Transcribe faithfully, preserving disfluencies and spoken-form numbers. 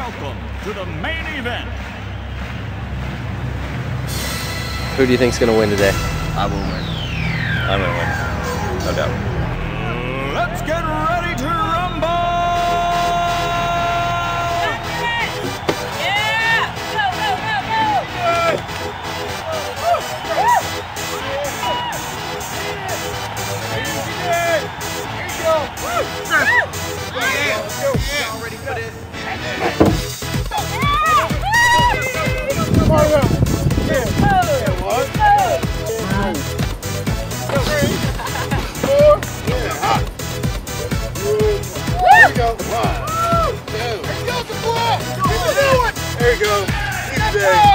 Welcome to the main event. Who do you think's going to win today? I will win. I'm going to win. No doubt. Let's get ready to rumble! Yeah! Go, go, go, go! Here you go! Already put in. One, two, there you go. There you go.